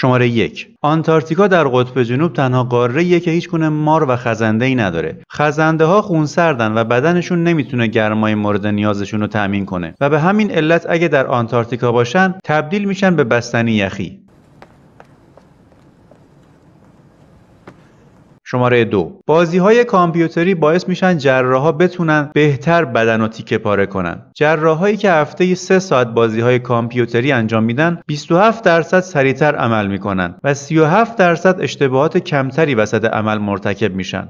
شماره 1. آنتارکتیکا در قطب جنوب تنها قاره‌ایه که هیچ گونه مار و خزنده‌ای نداره. خزنده‌ها خونسردن و بدنشون نمیتونه گرمای مورد نیازشون رو تامین کنه و به همین علت اگه در آنتارکتیکا باشن تبدیل میشن به بستنی یخی. شماره 2. بازی‌های کامپیوتری باعث میشن جراحا بتونن بهتر بدن رو تیکه پاره کنن. جراحایی که هفته 3 ساعت بازی‌های کامپیوتری انجام میدن 27% سریعتر عمل میکنن و 37% اشتباهات کمتری وسط عمل مرتکب میشن.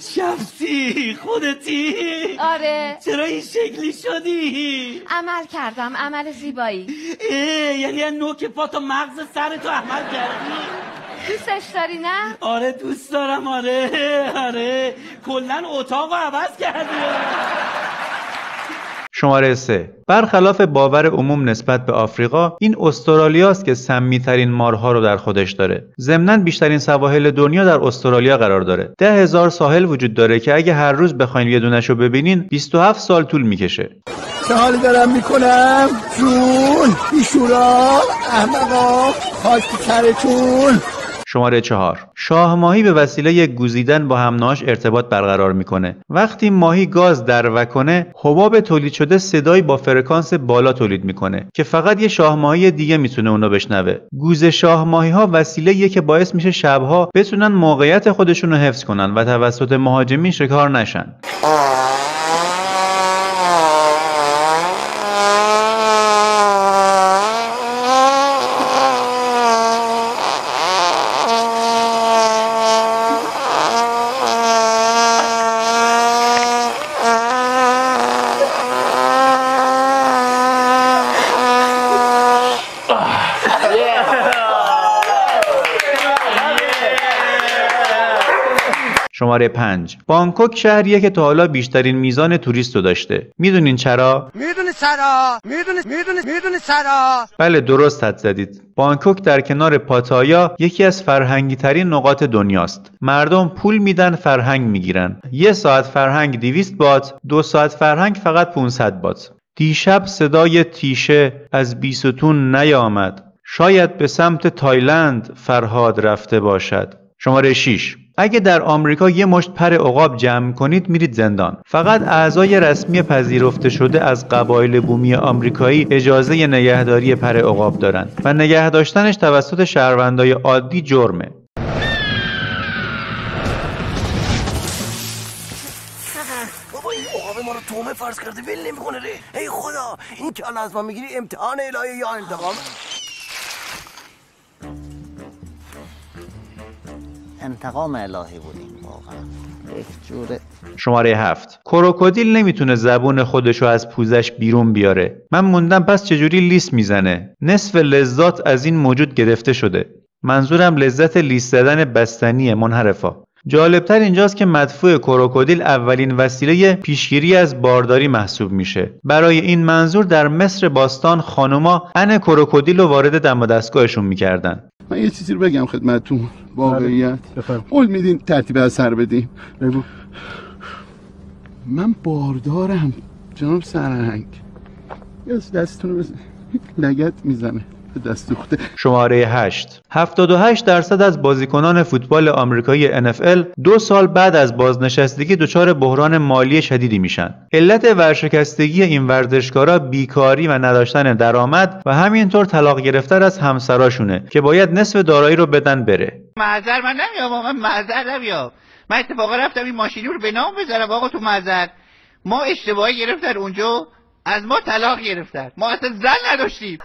شمسی خودتی؟ آره. چرا این شکلی شدی؟ عمل کردم، عمل زیبایی. یعنی نوک پا تا مغز سرتو عمل کردی؟ دوستش داری نه؟ آره دوست دارم، آره کلن اتاقو عوض کردیم. شماره 3. برخلاف باور عموم نسبت به آفریقا، این استرالیاست که سمی‌ترین مارها رو در خودش داره. ضمناً بیشترین سواحل دنیا در استرالیا قرار داره. 10,000 ساحل وجود داره که اگه هر روز بخواین یه دونش رو ببینین 27 سال طول میکشه. چه حالی دارم میکنم؟ جون، بیشورا، احمقا، خاک سرتون. شماره 4. شاه ماهی به وسیله گوزیدن با همناش ارتباط برقرار میکنه. وقتی ماهی گاز دروه کنه، حباب تولید شده صدایی با فرکانس بالا تولید میکنه که فقط یه شاه ماهی دیگه میتونه اونو بشنوه. گوز شاه ماهی ها وسیله یه که باعث میشه شبها بتونن موقعیت خودشون رو حفظ کنن و توسط مهاجمین شکار نشن. شماره 5. بانکوک شهریه که تا حالا بیشترین میزان توریست رو داشته. میدونین چرا؟ میدونی چرا؟ بله درست حد زدید. بانکوک در کنار پاتایا یکی از فرهنگی ترین نقاط دنیاست. مردم پول میدن فرهنگ میگیرن. یه ساعت فرهنگ 200 بات، 2 ساعت فرهنگ فقط 500 بات. دیشب صدای تیشه از بیستون نیامد. شاید به سمت تایلند فرهاد رفته باشد. شماره 6. اگه در آمریکا یه مشت پر عقاب جمع کنید میرید زندان. فقط اعضای رسمی پذیرفته شده از قبایل بومی آمریکایی اجازه نگهداری پر عقاب دارن و نگه داشتنش توسط شهروندای عادی جرمه. تومه فرض کرده ویل نمیکنه ره. ای خدا این که الان از ما میگیری امتحان الهی یا انتقام؟ انتقام الهی بودیم واقعا یک جوره. شماره 7. کروکودیل نمیتونه زبون خودشو از پوزش بیرون بیاره. من موندم پس چجوری لیس میزنه؟ نصف لذات از این موجود گرفته شده. منظورم لذت لیس زدن بستنی منحرفا. جالبتر اینجاست که مدفوع کروکودیل اولین وسیله پیشگیری از بارداری محسوب میشه. برای این منظور در مصر باستان خانوما عن کروکودیل رو وارد دم و دستگاهشون میکردن. من یه چیزی رو بگم خدمتتون، واقعیت قول میدین ترتیب اثر بدین؟ بگو. من باردارم جناب سرهنگ. یه دستتون رو لگد میزنه. شماره 8. 78% از بازیکنان فوتبال آمریکایی NFL 2 سال بعد از بازنشستگی دچار بحران مالی شدیدی میشن. علت ورشکستگی این ورزشکارا بیکاری و نداشتن درآمد و همینطور طلاق گرفتن از همسراشونه که باید نصف دارایی رو بدن بره. معذر من نمیام. من اتفاقا رفتم این ماشینی رو به نام بذارم. آقا تو معذر ما اشتباهی گرفتن اونجا، از ما طلاق گرفتن. ما اصلا زن نداشتیم.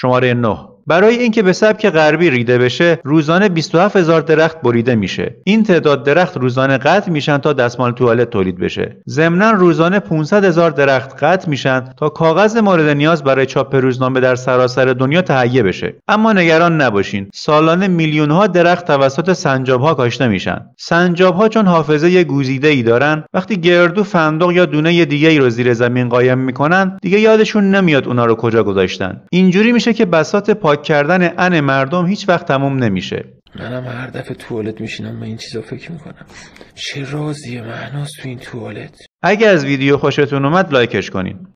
شماره 9. برای اینکه به سبک غربی ریده بشه، روزانه 27000 درخت بریده میشه. این تعداد درخت روزانه قطع میشن تا دستمال توالت تولید بشه. ضمناً روزانه 500000 درخت قطع میشن تا کاغذ مورد نیاز برای چاپ روزنامه در سراسر دنیا تهیه بشه. اما نگران نباشین. سالانه میلیون ها درخت توسط سنجاب ها کاشته میشن. سنجاب ها چون حافظه گوزیده ای دارن، وقتی گردو فندق یا دونه دیگه ای رو زیر زمین قایم میکنن، دیگه یادشون نمیاد اونا رو کجا گذاشتن. اینجوری میشه که بساط پاک کردن ان مردم هیچ وقت تموم نمیشه. منم هر دفعه توالت میشینم به این چیزا فکر میکنم. چه رازی معناست تو این توالت. اگه از ویدیو خوشتون اومد لایکش کنین.